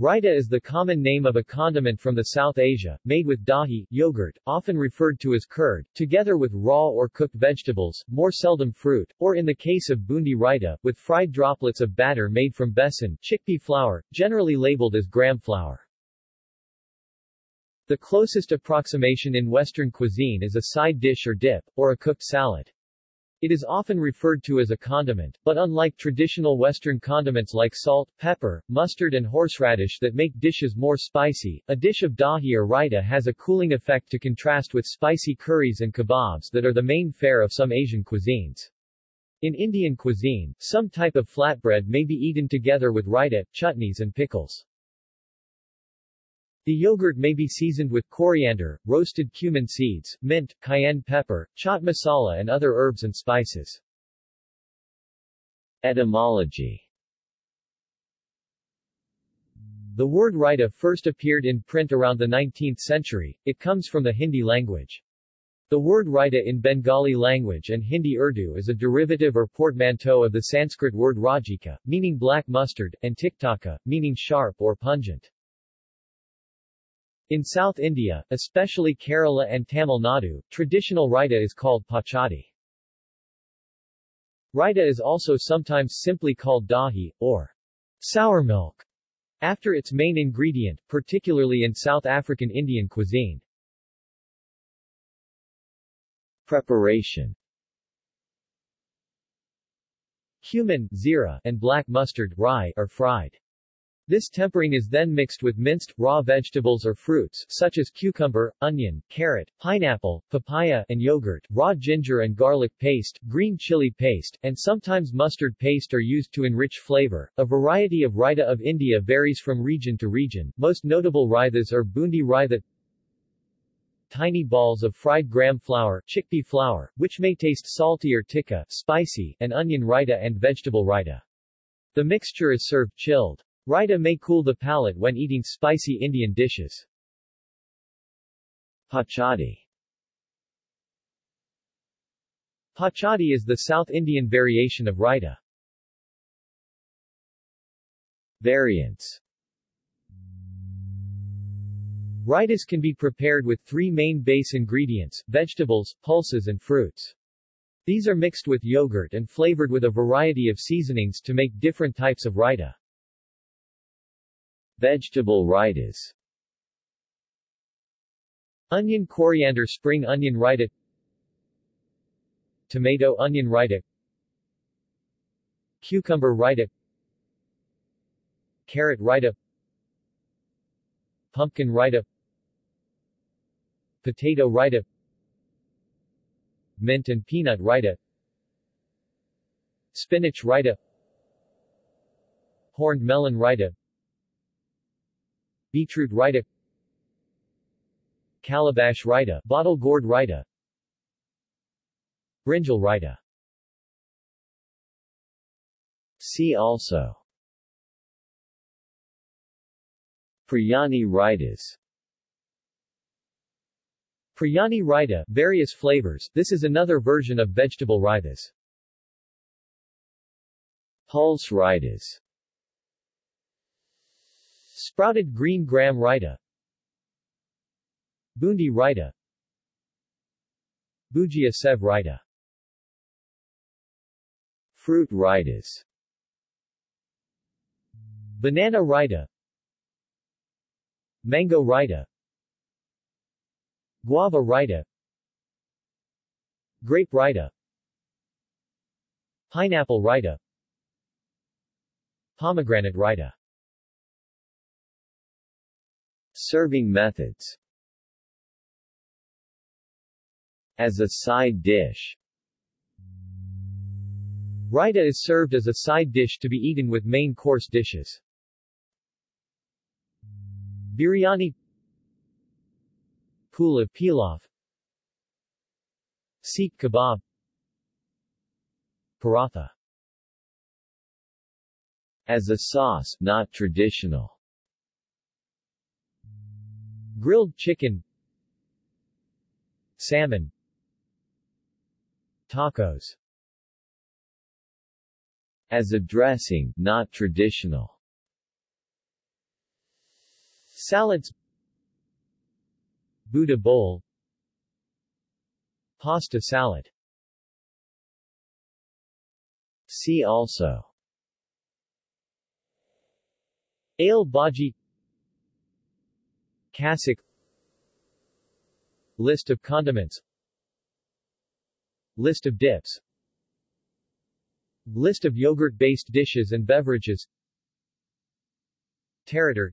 Raita is the common name of a condiment from the South Asia, made with dahi, yogurt, often referred to as curd, together with raw or cooked vegetables, more seldom fruit, or in the case of boondi raita, with fried droplets of batter made from besan, chickpea flour, generally labeled as gram flour. The closest approximation in Western cuisine is a side dish or dip, or a cooked salad. It is often referred to as a condiment, but unlike traditional Western condiments like salt, pepper, mustard and horseradish that make dishes more spicy, a dish of dahi or raita has a cooling effect to contrast with spicy curries and kebabs that are the main fare of some Asian cuisines. In Indian cuisine, some type of flatbread may be eaten together with raita, chutneys and pickles. The yogurt may be seasoned with coriander, roasted cumin seeds, mint, cayenne pepper, chaat masala and other herbs and spices. Etymology. The word raita first appeared in print around the 19th century. It comes from the Hindi language. The word raita in Bengali language and Hindi Urdu is a derivative or portmanteau of the Sanskrit word rajika, meaning black mustard, and tiktaka, meaning sharp or pungent. In South India, especially Kerala and Tamil Nadu, traditional raita is called pachadi. Raita is also sometimes simply called dahi, or sour milk, after its main ingredient, particularly in South African Indian cuisine. Preparation. Cumin, zira, and black mustard, rye, are fried. This tempering is then mixed with minced, raw vegetables or fruits, such as cucumber, onion, carrot, pineapple, papaya, and yogurt, raw ginger and garlic paste, green chili paste, and sometimes mustard paste are used to enrich flavor. A variety of raita of India varies from region to region. Most notable raitas are boondi raita, tiny balls of fried gram flour, chickpea flour, which may taste salty or tikka, spicy, and onion raita and vegetable raita. The mixture is served chilled. Raita may cool the palate when eating spicy Indian dishes. Pachadi. Pachadi is the South Indian variation of raita. Variants. Raitas can be prepared with three main base ingredients, vegetables, pulses and fruits. These are mixed with yogurt and flavored with a variety of seasonings to make different types of raita. Vegetable raitas. Onion coriander spring onion raita, tomato onion raita, cucumber raita, carrot raita, pumpkin raita, potato raita, mint and peanut raita, spinach raita, horned melon raita, beetroot raita, calabash raita, bottle gourd raita, brinjal raita. See also: Biryani raitas, Biryani raita, various flavors. This is another version of vegetable raitas. Pulse raitas. Sprouted green gram raita, boondi raita, bhujia sev raita. Fruit raitas. Banana raita, mango raita, guava raita, grape raita, pineapple raita, pomegranate raita. Serving methods. As a side dish. Raita is served as a side dish to be eaten with main course dishes. Biryani, pulav pilaf, Sikh kebab, paratha. As a sauce, not traditional. Grilled chicken, salmon, tacos. As a dressing, not traditional. Salads, Buddha bowl, pasta salad. See also: ale bhaji, cassock, list of condiments, list of dips, list of yogurt-based dishes and beverages, tartar,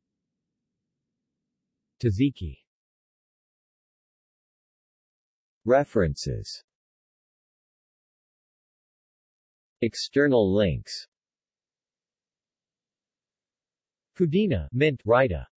tzatziki. References. External links. Pudina, mint, Raita.